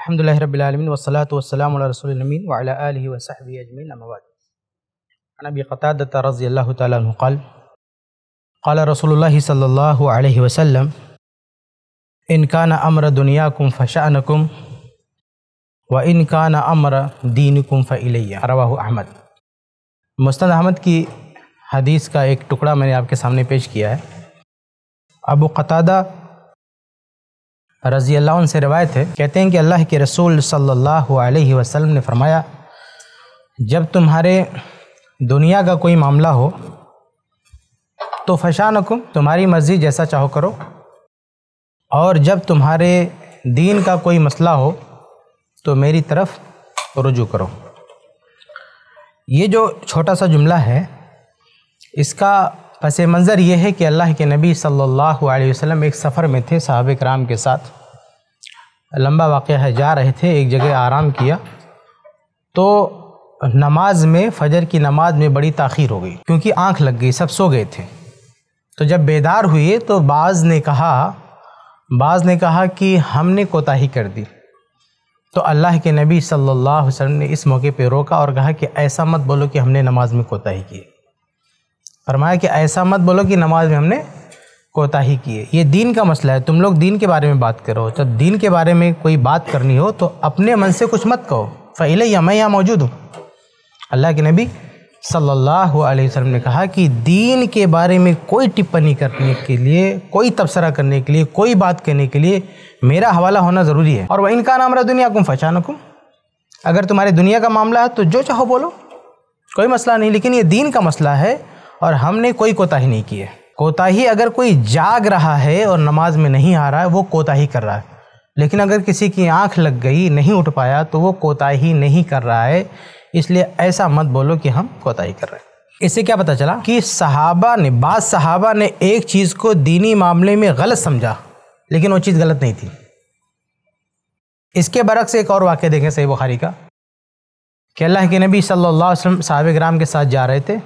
अल्हम्दुलिल्लाह रब्बिल आलमीन वस्सलातु वस्सलामु अला रसूलिल अमीन व अला आलिहि व सहबिहि अजमईन अम्मा बाद। अन अबी क़तादह रज़ियल्लाहु तआला अन्हु क़ाल क़ाल रसूलुल्लाह सल्लल्लाहु अलैहि वसल्लम इन कान अम्र दुनियाकुम फशअनकुम व इन कान अम्र दीनकुम फ़इलैया। रवाहु अहमद। मुस्नद अहमद की हदीस का एक टुकड़ा मैंने आपके सामने पेश किया है। अबू क़तादा रज़ी अल्लाह अन्हु से रिवायत है, कहते हैं कि अल्लाह के रसूल सल्लल्लाहु अलैहि वसल्लम ने फरमाया, जब तुम्हारे दुनिया का कोई मामला हो तो फशानकुम, तुम्हारी मर्ज़ी जैसा चाहो करो, और जब तुम्हारे दीन का कोई मसला हो तो मेरी तरफ रुजू करो। ये जो छोटा सा जुमला है, इसका पसे मंज़र ये है कि अल्लाह के नबी सल्लल्लाहु अलैहि वसल्लम एक सफ़र में थे सहाबे कराम के साथ। लंबा वाक़या है, जा रहे थे, एक जगह आराम किया तो नमाज में, फजर की नमाज में बड़ी ताख़ीर हो गई क्योंकि आँख लग गई, सब सो गए थे। तो जब बेदार हुए तो बाज़ ने कहा कि हमने कोताही कर दी। तो अल्लाह के नबी सल्लल्लाहु अलैहि वसल्लम ने इस मौके पर रोका और कहा कि ऐसा मत बोलो कि हमने नमाज में कोताही की। फरमाया कि ऐसा मत बोलो कि नमाज में हमने कोताही की है, ये दीन का मसला है, तुम लोग दीन के बारे में बात करो। जब दीन के बारे में कोई बात करनी हो तो अपने मन से कुछ मत कहो, फ़इलैया, मैं यहाँ मौजूद हूँ। अल्लाह के नबी सल्लल्लाहु अलैहि वसल्लम ने कहा कि दीन के बारे में कोई टिप्पणी करने के लिए, कोई तबसरा करने के लिए, कोई बात कहने के लिए मेरा हवाला होना ज़रूरी है। और वह इनका नाम दुनियाकुम फशानकुम, अगर तुम्हारे दुनिया का मामला है तो जो चाहो बोलो, कोई मसला नहीं, लेकिन ये दीन का मसला है और हमने कोई कोताही नहीं की है। कोताही अगर कोई जाग रहा है और नमाज में नहीं आ रहा है, वो कोताही कर रहा है, लेकिन अगर किसी की आंख लग गई, नहीं उठ पाया, तो वो कोताही नहीं कर रहा है। इसलिए ऐसा मत बोलो कि हम कोताही कर रहे हैं। इससे क्या पता चला कि बाज़ सहाबा ने एक चीज़ को दीनी मामले में गलत समझा, लेकिन वो चीज़ गलत नहीं थी। इसके बरक्स एक और वाक़या देखें सही बुखारी का, कि अल्लाह के नबी सल्लल्लाहु अलैहि वसल्लम साहबे किराम के साथ जा रहे थे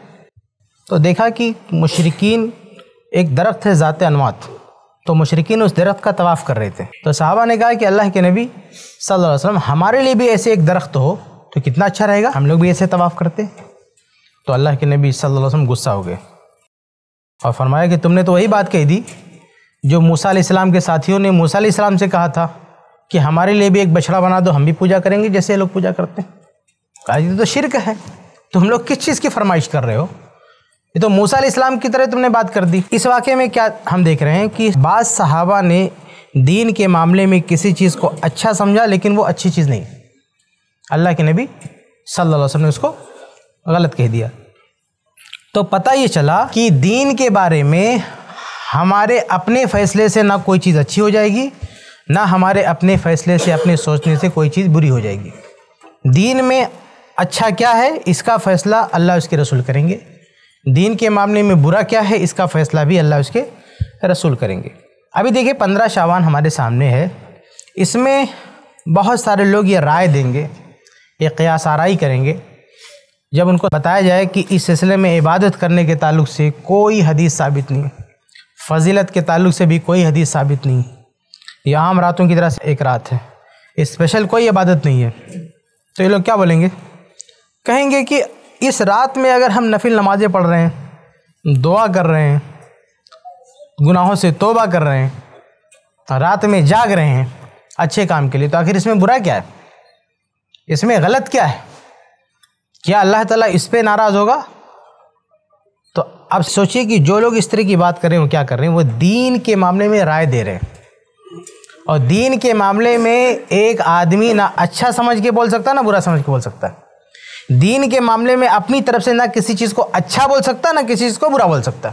तो देखा कि मुशरिकीन, एक दरख्त है ज़ाते अनवात, तो मुशरिकीन उस दरख्त का तवाफ़ कर रहे थे। तो सहाबा ने कहा कि अल्लाह के नबी सल्लल्लाहु अलैहि वसल्लम, हमारे लिए भी ऐसे एक दरख्त हो तो कितना अच्छा रहेगा, हम लोग भी ऐसे तवाफ़ करते। तो अल्लाह के नबी सल्लल्लाहु अलैहि वसल्लम गुस्सा हो गए और फरमाया कि तुमने तो वही बात कह दी जो मूसा अलैहिस्सलाम के साथियों ने मूसा अलैहिस्सलाम से कहा था कि हमारे लिए भी एक बछड़ा बना दो, हम भी पूजा करेंगे जैसे ये लोग पूजा करते हैं। कहा ये तो शिरक है, तुम लोग किस चीज़ की फरमाइश कर रहे हो, ये तो मूसा अलैहिस्सलाम की तरह तुमने बात कर दी। इस वाक़े में क्या हम देख रहे हैं कि बाज़ सहाबा ने दीन के मामले में किसी चीज़ को अच्छा समझा, लेकिन वो अच्छी चीज़ नहीं। अल्लाह के नबी सल्लल्लाहु अलैहि वसल्लम ने उसको गलत कह दिया। तो पता ये चला कि दीन के बारे में हमारे अपने फ़ैसले से ना कोई चीज़ अच्छी हो जाएगी, ना हमारे अपने फ़ैसले से, अपने सोचने से कोई चीज़ बुरी हो जाएगी। दीन में अच्छा क्या है, इसका फ़ैसला अल्लाह उसके रसूल करेंगे। दीन के मामले में बुरा क्या है, इसका फ़ैसला भी अल्लाह उसके रसूल करेंगे। अभी देखिए 15 शाबान हमारे सामने है, इसमें बहुत सारे लोग ये राय देंगे, ये क़ियास आराई करेंगे। जब उनको बताया जाए कि इस सिलसिले में इबादत करने के ताल्लुक़ से कोई हदीस साबित नहीं, फ़जीलत के ताल्लुक़ से भी कोई हदीस साबित नहीं, यह आम रातों की तरह एक रात है, स्पेशल कोई इबादत नहीं है, तो ये लोग क्या बोलेंगे, कहेंगे कि इस रात में अगर हम नफिल नमाज़ें पढ़ रहे हैं, दुआ कर रहे हैं, गुनाहों से तौबा कर रहे हैं, रात में जाग रहे हैं अच्छे काम के लिए, तो आखिर इसमें बुरा क्या है, इसमें गलत क्या है, क्या अल्लाह ताला इस पे नाराज़ होगा। तो अब सोचिए कि जो लोग इस तरह की बात कर रहे हैं वो क्या कर रहे हैं, वो दीन के मामले में राय दे रहे हैं। और दीन के मामले में एक आदमी ना अच्छा समझ के बोल सकता है, ना बुरा समझ के बोल सकता है। दीन के मामले में अपनी तरफ से ना किसी चीज़ को अच्छा बोल सकता, ना किसी चीज़ को बुरा बोल सकता।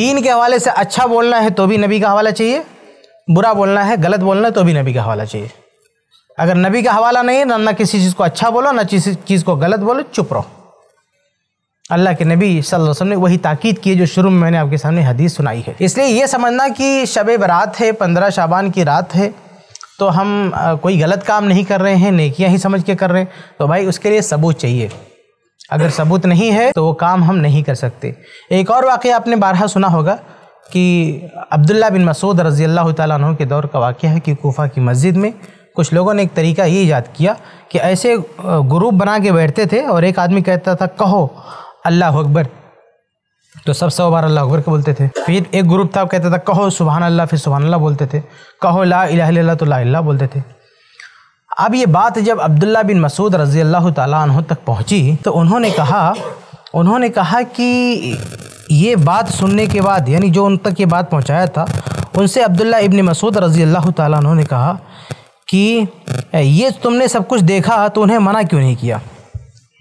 दीन के हवाले से अच्छा बोलना है तो भी नबी का हवाला चाहिए, बुरा बोलना है, गलत बोलना है तो भी नबी का हवाला चाहिए। अगर नबी का हवाला नहीं है ना किसी चीज़ को अच्छा बोलो, ना किसी चीज़ को गलत बोलो, चुप रहो। अल्लाह के नबी सल्लल्लाहु अलैहि वसल्लम ने वही ताक़ीद की है जो शुरू में मैंने आपके सामने हदीस सुनाई है। इसलिए ये समझना कि शब बारात है, 15 शाबान की रात है, तो हम कोई गलत काम नहीं कर रहे हैं, नेकियां ही समझ के कर रहे हैं, तो भाई उसके लिए सबूत चाहिए। अगर सबूत नहीं है तो वो काम हम नहीं कर सकते। एक और वाक़या आपने बारहा सुना होगा कि अब्दुल्लाह बिन मसूद रज़ी अल्लाह ताला अन्हु के दौर का वाक़या है कि कूफ़ा की मस्जिद में कुछ लोगों ने एक तरीका ये ईजाद किया कि ऐसे ग्रुप बना के बैठते थे और एक आदमी कहता था कहो अल्लाह अकबर, तो सब 100 बार अल्लाह अकबर के बोलते थे। फिर एक ग्रुप था कहता था कहो सुबहान अल्लाह, फिर सुबहान अल्लाह बोलते थे। कहो ला इलाहा इल्लल्लाह तो ला इलाहा बोलते थे। अब ये बात जब अब्दुल्ला बिन मसूद रज़ी अल्लाह ताला अन्हु तक पहुँची तो उन्होंने कहा कि ये बात सुनने के बाद, यानी जो उन तक ये बात पहुँचाया था, उनसे अब्दुल्ला इब्न मसूद रज़ी अल्लाह ताला अन्हु ने कहा कि ये तुमने सब कुछ देखा तो उन्हें मना क्यों नहीं किया,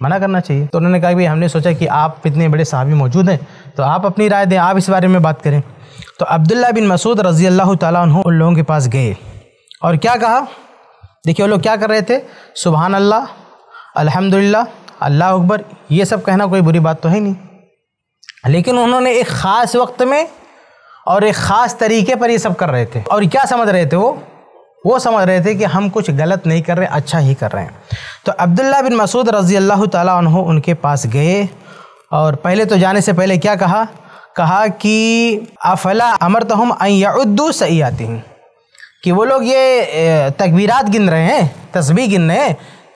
मना करना चाहिए। तो उन्होंने कहा कि हमने सोचा कि आप इतने बड़े साहबी मौजूद हैं तो आप अपनी राय दें, आप इस बारे में बात करें। तो अब्दुल्ला बिन मसूद रज़ी अल्लाह ताला अन्हु उन लोगों के पास गए और क्या कहा, देखिए वो लोग क्या कर रहे थे, सुबहान अल्लाह, अल्हम्दुलिल्लाह, अल्लाह अकबर, ये सब कहना कोई बुरी बात तो है नहीं, लेकिन उन्होंने एक ख़ास वक्त में और एक ख़ास तरीके पर ये सब कर रहे थे। और क्या समझ रहे थे वो समझ रहे थे कि हम कुछ गलत नहीं कर रहे, अच्छा ही कर रहे हैं। तो अब्दुल्ला बिन मसूद रज़ी अल्लाह ताला अन्हु उनके पास गए और पहले तो जाने से पहले क्या कहा कि अफला अमरतहुम अन यउद्दू सय्यातिहिम, कि वो लोग ये तकबीरात गिन रहे हैं, तस्बीह गिन रहे हैं,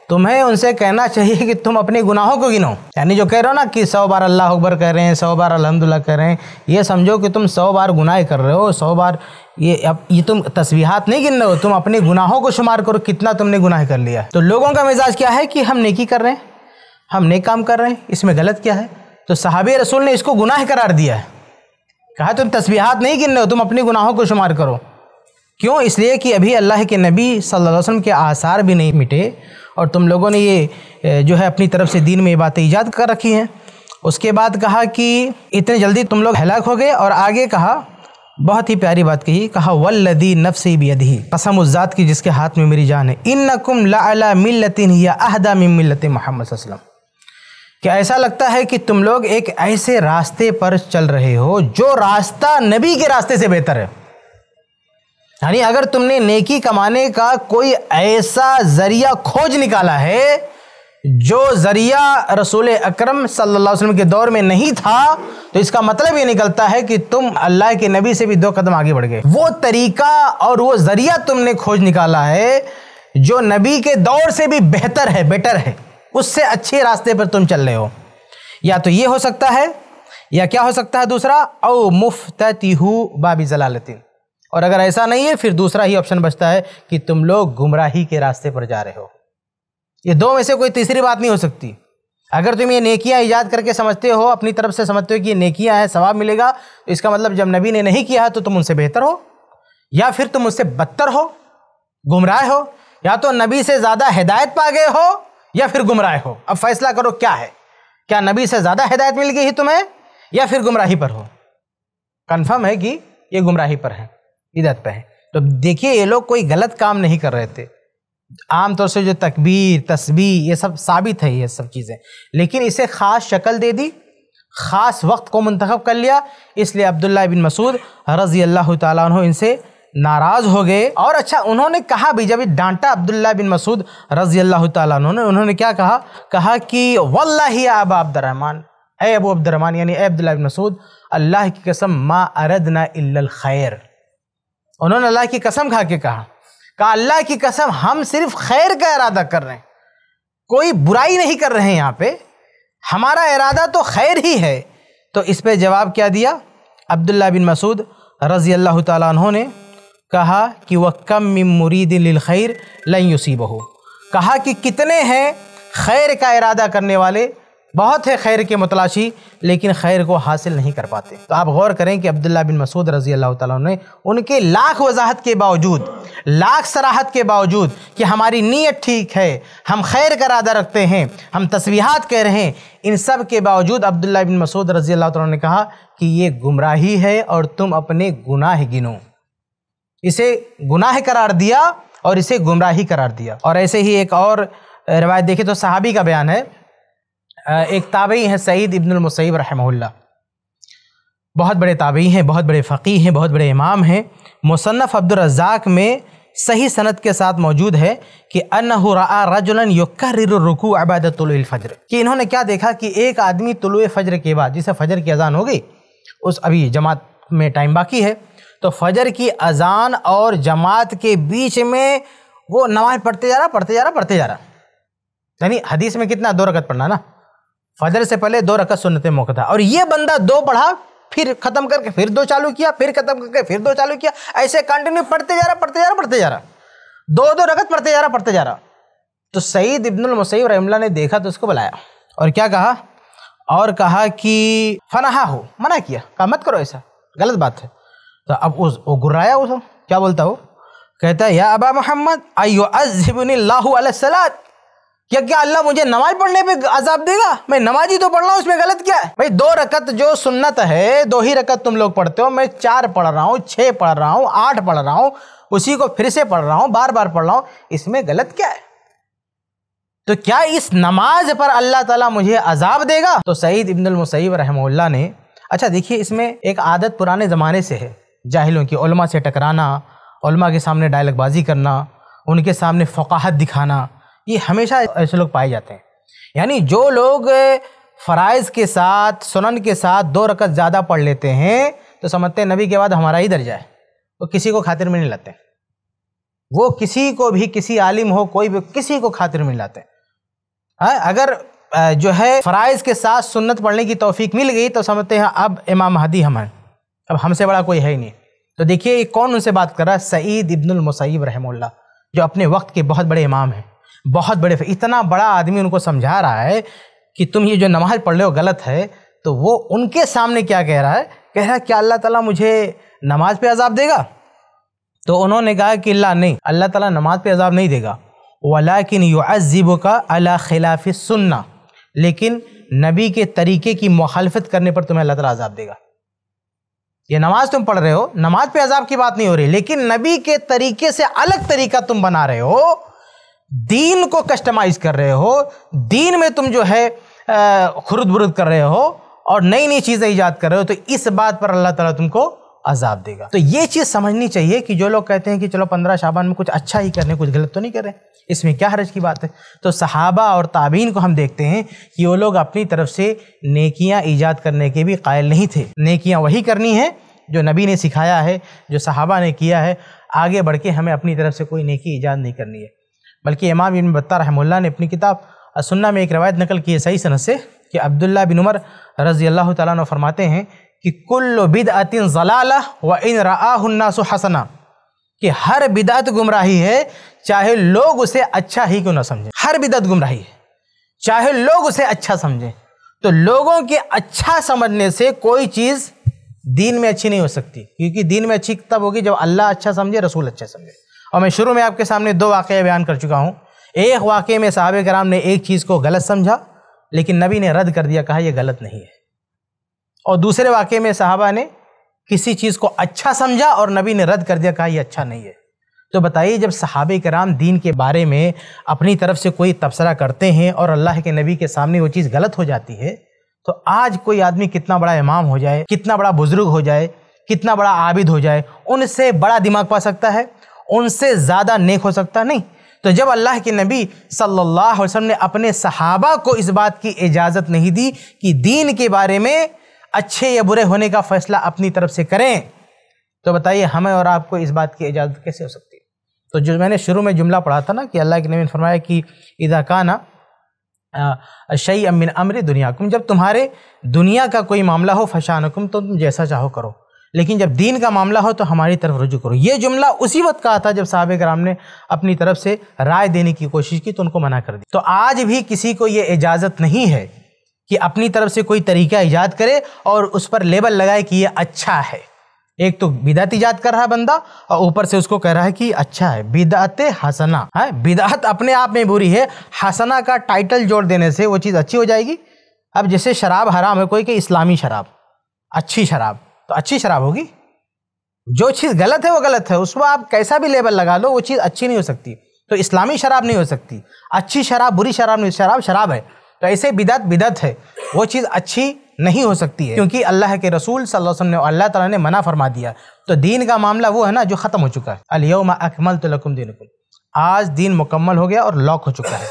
तुम्हें उनसे कहना चाहिए कि तुम अपने गुनाहों को गिनो। यानी जो कह रहे हो ना कि 100 बार अल्लाह अकबर कह रहे हैं, 100 बार अल्हम्दुलिल्लाह कह रहे हैं, ये समझो कि तुम 100 बार गुनाह कर रहे हो, 100 बार ये तुम तस्बीहात नहीं गिन रहे हो, तुम अपने गुनाहों को शुमार करो कितना तुमने गुनाह कर लिया। तो लोगों का मिजाज क्या है कि हम नेकी कर रहे हैं, हम नेक काम कर रहे हैं, इसमें गलत क्या है। तो सहाबे रसूल ने इसको गुनाह करार दिया है, कहा तुम तस्बीहात नहीं गिन रहे हो, तुम अपने गुनाहों को शुमार करो। क्यों? इसलिए कि अभी अल्लाह के नबी सल्लल्लाहु अलैहि वसल्लम के आसार भी नहीं मिटे और तुम लोगों ने ये जो है अपनी तरफ से दीन में ये बातें ईजाद कर रखी हैं। उसके बाद कहा कि इतने जल्दी तुम लोग हलाक हो गए। और आगे कहा, बहुत ही प्यारी बात कही, कहा वल्लदी नफ्सी बियदिही, कसम उस ज़ात की जिसके हाथ में मेरी जान है, इन्नकुम लअला मिल्लतिन हिया अहदा मिन मिल्लति मुहम्मद सल्लल्लाहु अलैहि वसल्लम, कि ऐसा लगता है कि तुम लोग एक ऐसे रास्ते पर चल रहे हो जो रास्ता नबी के रास्ते से बेहतर है। यानी अगर तुमने नेकी कमाने का कोई ऐसा ज़रिया खोज निकाला है जो ज़रिया रसूल अकरम सल्लल्लाहु अलैहि वसल्लम के दौर में नहीं था, तो इसका मतलब ये निकलता है कि तुम अल्लाह के नबी से भी 2 कदम आगे बढ़ गए। वो तरीका और वो ज़रिया तुमने खोज निकाला है जो नबी के दौर से भी बेहतर है, बेटर है, उससे अच्छे रास्ते पर तुम चल रहे हो। या तो ये हो सकता है, या क्या हो सकता है दूसरा, औ मुफ्ततिहु बाबी जलालतिन, और अगर ऐसा नहीं है फिर दूसरा ही ऑप्शन बचता है कि तुम लोग गुमराही के रास्ते पर जा रहे हो। ये दो में से कोई तीसरी बात नहीं हो सकती। अगर तुम ये नेकियां ईजाद करके समझते हो, अपनी तरफ से समझते हो कि ये नेकियां हैं, सवाब मिलेगा, तो इसका मतलब जब नबी ने नहीं किया तो तुम उनसे बेहतर हो, या फिर तुम उससे बदतर हो, गुमराह हो, या तो नबी से ज़्यादा हिदायत पा गए हो या फिर गुमराह हो। अब फैसला करो क्या है, क्या नबी से ज़्यादा हिदायत मिल गई है तुम्हें या फिर गुमराही पर हो। कन्फर्म है कि ये गुमराही पर है, हिदायत पे है। तो देखिए ये लोग कोई गलत काम नहीं कर रहे थे, आमतौर से जो तकबीर तस्बीह ये सब साबित है, ये सब चीज़ें, लेकिन इसे ख़ास शक्ल दे दी, ख़ास वक्त को मुंतखब कर लिया। इसलिए अब्दुल्ला बिन मसूद रज़ी अल्लाह ताला अन्हु इनसे नाराज़ हो गए। और अच्छा उन्होंने कहा भी, जब डांटा अब्दुल्ला बिन मसूद रज़ी अल्लाह ताला अन्हु ने, उन्होंने क्या कहा कि वल्लाही या अबा अब्दुर्रहमान, ए अबू अब्दुर्रहमान यानी ए अब्दुल्ला बिन मसूद, अल्लाह की कसम, मा अरदना इल्लल खैर, उन्होंने अल्लाह की कसम खा के कहा अल्लाह की कसम हम सिर्फ खैर का इरादा कर रहे हैं, कोई बुराई नहीं कर रहे हैं, यहाँ पे हमारा इरादा तो खैर ही है। तो इस पे जवाब क्या दिया अब्दुल्ला बिन मसूद रज़ी अल्लाह ताला अन्हु ने, कहा कि वह कम मिन मुरीदिन लिल खैर लन युसीबहु, कहा कि कितने हैं खैर का इरादा करने वाले, बहुत है खैर के मतलाशी, लेकिन खैर को हासिल नहीं कर पाते। तो आप गौर करें कि अब्दुल्ला बिन मसूद रज़ी अल्लाह ताला ने उनके लाख वजाहत के बावजूद, लाख सराहत के बावजूद कि हमारी नीयत ठीक है, हम खैर का इरादा रखते हैं, हम तस्बीहात कह रहे हैं, इन सब के बावजूद अब्दुल्ला बिन मसूद रज़ी अल्लाह ताला ने कहा कि ये गुमराही है और तुम अपने गुनाह गिनो। इसे गुनाह करार दिया और इसे गुमराही करार दिया। और ऐसे ही एक और रिवायत देखिए तो सहाबी का बयान है, एक ताबई हैं सईद इब्न मुसैब रहमहुल्लाह, बहुत बड़े ताबई हैं, बहुत बड़े फ़कीह हैं, बहुत बड़े इमाम हैं। मुसन्नफ़ अब्दुर्रज़्ज़ाक़ में सही सनद के साथ मौजूद है कि अन्नहु रआ रजुलन युकर्रिरु रुकूअ बअद तुलूइल फ़ज्र, कि इन्होंने क्या देखा कि एक आदमी तुलूए फ़ज्र के बाद, जिसे फ़जर की अज़ान हो गई, उस अभी जमात में टाइम बाकी है, तो फ़जर की अज़ान और जमात के बीच में वो नमाज पढ़ते जा रहा। यानी हदीस में कितना 2 रकत पढ़ना ना, फजर से पहले 2 रकत सुन्नत मुक्कदा। और ये बंदा 2 पढ़ा, फिर ख़त्म करके फिर 2 चालू किया, फिर ख़त्म करके फिर 2 चालू किया, ऐसे कंटिन्यू पढ़ते जा रहा 2 रकत पढ़ते जा रहा। तो सईद इब्नुल मुसैब रहमतुल्लाह ने देखा तो उसको बुलाया और क्या कहा, और कहा कि फनाहा हो, मना किया, कहा मत करो, ऐसा गलत बात है। तो अब उस वो गुर्राया, उस क्या बोलता हो, कहता है या अबा मोहम्मद अय्युअज़्ज़िबनी अल्लाहु अला सलात, क्या अल्लाह मुझे नमाज पढ़ने पे अजाब देगा? मैं नमाज ही तो पढ़ रहा हूँ, उसमें गलत क्या है भाई? 2 रकत जो सुन्नत है 2 ही रकत तुम लोग पढ़ते हो, मैं 4 पढ़ रहा हूँ, 6 पढ़ रहा हूँ, 8 पढ़ रहा हूँ, उसी को फिर से पढ़ रहा हूँ, बार पढ़ रहा हूँ, इसमें गलत क्या है? तो क्या इस नमाज पर अल्लाह ताला मुझे अजाब देगा? तो सईद इब्नुल मुसैब रहमतुल्लाह ने, अच्छा देखिए इसमें एक आदत पुराने ज़माने से है जाहिलों की, उलमा से टकराना, उलमा के सामने डायलगबाजी करना, उनके सामने फ़काहत दिखाना, ये हमेशा ऐसे लोग पाए जाते हैं। यानी जो लोग फ़राइज़ के साथ सुनन के साथ 2 रकत ज़्यादा पढ़ लेते हैं तो समझते हैं नबी के बाद हमारा ही दर्जा है, वो किसी को खातिर में नहीं लाते, वो किसी को भी, किसी आलिम हो कोई भी, किसी को खातिर में नहीं लाते। अगर जो है फ़राइज़ के साथ सुन्नत पढ़ने की तौफीक मिल गई तो समझते हैं अब इमाम महदी हम हैं, अब हमसे बड़ा कोई है ही नहीं। तो देखिए कौन उनसे बात कर रहा है, सईद इब्नुल मुसैब रहमतुल्लाह, जो अपने वक्त के बहुत बड़े इमाम हैं, बहुत बड़े, इतना बड़ा आदमी, उनको समझा रहा है कि तुम ये जो नमाज पढ़ रहे हो गलत है। तो वो उनके सामने क्या कह रहा है, कह रहा है क्या अल्लाह ताला मुझे नमाज पे अजाब देगा? तो उन्होंने कहा कि ला नहीं, अल्लाह ताला नमाज पे अजाब नहीं देगा, वलाकिन युअज़्ज़िबुका अला खिलाफ़ि सुन्ना, लेकिन नबी के तरीके की मुखालफत करने पर तुम्हें अल्लाह ताला अजाब देगा। ये नमाज तुम पढ़ रहे हो, नमाज पे अजाब की बात नहीं हो रही, लेकिन नबी के तरीके से अलग तरीका तुम बना रहे हो, दीन को कस्टमाइज कर रहे हो, दीन में तुम जो है खुरुद बुरुद कर रहे हो और नई नई चीज़ें ईजाद कर रहे हो, तो इस बात पर अल्लाह ताला तुमको अजाब देगा। तो ये चीज़ समझनी चाहिए कि जो लोग कहते हैं कि चलो 15 शाबान में कुछ अच्छा ही कर रहे हैं, कुछ गलत तो नहीं कर रहे, इसमें क्या हर्ज की बात है। तो सहाबा और ताबीन को हम देखते हैं कि वो लोग अपनी तरफ से नेकियाँ ईजाद करने के भी कायल नहीं थे। नेकियाँ वही करनी है जो नबी ने सिखाया है, जो सहाबा ने किया है, आगे बढ़ के हमें अपनी तरफ से कोई नेकी ईजाद नहीं करनी है। बल्कि इमाम इब्न बत्ताह रहमतुल्लाह ने अपनी किताब सुन्ना में एक रवायत नकल की है सही सनद से कि अब्दुल्लाह बिन उमर रज़ी अल्लाह तआला अन्हु फरमाते हैं कि कुल्लु बिदअतिन ज़लाला व इन रआहुन नासु हसना, कि हर बिदअत गुमराही है चाहे लोग उसे अच्छा ही क्यों ना समझें। हर बिदअत गुमराही है चाहे लोग उसे अच्छा समझें। तो लोगों के अच्छा समझने से कोई चीज़ दीन में अच्छी नहीं हो सकती, क्योंकि दीन में अच्छी तब होगी जब अल्लाह अच्छा समझे, रसूल अच्छा समझे। और मैं शुरू में आपके सामने 2 वाक़े बयान कर चुका हूँ। एक वाक़े में सहाबे कराम ने एक चीज़ को गलत समझा, लेकिन नबी ने रद्द कर दिया, कहा यह गलत नहीं है। और दूसरे वाक़े में सहाबा ने किसी चीज़ को अच्छा समझा और नबी ने रद्द कर दिया, कहा यह अच्छा नहीं है। तो बताइए, जब सहाबे कराम दीन के बारे में अपनी तरफ से कोई तबसरा करते हैं और अल्लाह के नबी के सामने वो चीज़ गलत हो जाती है, तो आज कोई आदमी कितना बड़ा इमाम हो जाए, कितना बड़ा बुज़ुर्ग हो जाए, कितना बड़ा आबिद हो जाए, उनसे बड़ा दिमाग पा सकता है, उनसे ज़्यादा नेक हो सकता नहीं। तो जब अल्लाह के नबी सल्लल्लाहु अलैहि वसल्लम ने अपने सहाबा को इस बात की इजाज़त नहीं दी कि दीन के बारे में अच्छे या बुरे होने का फ़ैसला अपनी तरफ से करें, तो बताइए हमें और आपको इस बात की इजाज़त कैसे हो सकती है। तो जो मैंने शुरू में जुमला पढ़ा था ना कि अल्लाह के नबी ने फरमाया कि इदा काना शैअम मिन अम्र दुनियाकुम, जब तुम्हारे दुनिया का कोई मामला हो फशानकुम, तो तुम जैसा चाहो करो, लेकिन जब दीन का मामला हो तो हमारी तरफ रुजू करो। ये जुमला उसी वक्त कहा था जब सहाबे कराम ने अपनी तरफ से राय देने की कोशिश की तो उनको मना कर दी। तो आज भी किसी को ये इजाज़त नहीं है कि अपनी तरफ से कोई तरीका ईजाद करे और उस पर लेबल लगाए कि ये अच्छा है। एक तो बिदअत ईजाद कर रहा है बंदा और ऊपर से उसको कह रहा है कि अच्छा है। बिदअत हसना है, बिदअत अपने आप में बुरी है, हसना का टाइटल जोड़ देने से वो चीज़ अच्छी हो जाएगी। अब जैसे शराब हराम है, कोई कि इस्लामी शराब, अच्छी शराब, तो अच्छी शराब होगी। जो चीज़ गलत है वो गलत है, उसमें आप कैसा भी लेबल लगा लो वो चीज़ अच्छी नहीं हो सकती। तो इस्लामी शराब नहीं हो सकती, अच्छी शराब बुरी शराब नहीं, शराब शराब है। तो ऐसे बिदअत बिदअत है, वो चीज़ अच्छी नहीं हो सकती है, क्योंकि अल्लाह के रसूल सल्लल्लाहु अलैहि वसल्लम ने और अल्लाह ताला ने मना फरमा दिया। तो दीन का मामला वो है ना जो ख़त्म हो चुका है। अल-यौमा अकमलतु लकुम दीनकुम, आज दीन मुकम्मल हो गया और लॉक हो चुका है।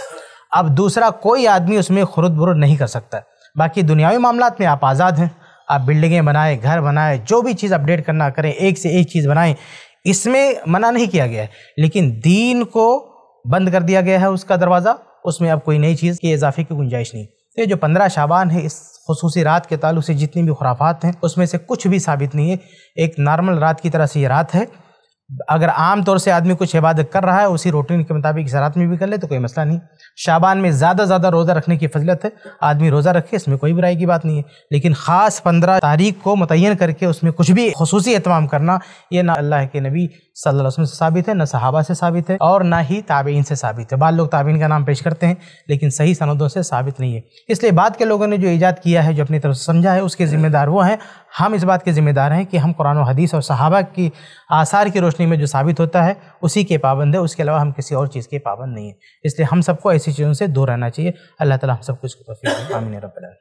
अब दूसरा कोई आदमी उसमें खुरुद बुरुद नहीं कर सकता। बाकी दुनियावी मामलात में आप आज़ाद हैं, आप बिल्डिंगें बनाएं, घर बनाएं, जो भी चीज़ अपडेट करना करें, एक से एक चीज़ बनाएं। इसमें मना नहीं किया गया है, लेकिन दीन को बंद कर दिया गया है उसका दरवाज़ा, उसमें अब कोई नई चीज़ के इजाफे की गुंजाइश नहीं। तो ये जो 15 शाबान है, इस खुसूसी रात के ताल्लुक से जितनी भी खुराफात हैं उसमें से कुछ भी साबित नहीं है। एक नॉर्मल रात की तरह से ये रात है। अगर आम तौर से आदमी कुछ इबादत कर रहा है उसी रूटीन के मुताबिक इस रात में भी कर ले तो कोई मसला नहीं। शाबान में ज़्यादा से ज़्यादा रोज़ा रखने की फज़लत है, आदमी रोज़ा रखे, इसमें कोई बुराई की बात नहीं है। लेकिन ख़ास 15 तारीख को मुतय्यन करके उसमें कुछ भी खुसूसी एहतमाम करना, ये ना अल्लाह के नबी सल्लल्लाहु अलैहि वसल्लम से साबित है, ना सहाबा से साबित है और ना ही ताबीन से साबित है। बाद लोग ताबीन का नाम पेश करते हैं लेकिन सही सनदों से साबित नहीं है। इसलिए बाद के लोगों ने जो ईजाद किया है, जो अपनी तरफ से समझा है, उसके ज़िम्मेदार वो हैं। हम इस बात के ज़िम्मेदार हैं कि हम कुरान और हदीस और सहाबा की आसार की रोशनी में जो साबित होता है उसी के पाबंद है, उसके अलावा हम किसी और चीज़ के पाबंद नहीं है। इसलिए हम सबको ऐसी चीज़ों से दूर रहना चाहिए। अल्लाह ताला हम सबको इसको तौफीक दे। आमीन रब्बिल आलमीन।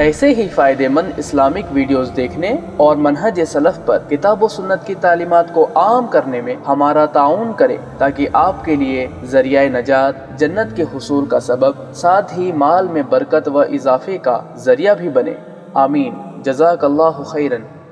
ऐसे ही फ़ायदेमंद इस्लामिक वीडियोस देखने और मनहज सलफ़ पर किताब व सुन्नत की तालीमात को आम करने में हमारा ताउन करें, ताकि आपके लिए ज़रिया नजात, जन्नत के हुसूल का सबब, साथ ही माल में बरकत व इजाफे का ज़रिया भी बने। आमीन। जज़ाकल्लाहु खैरन।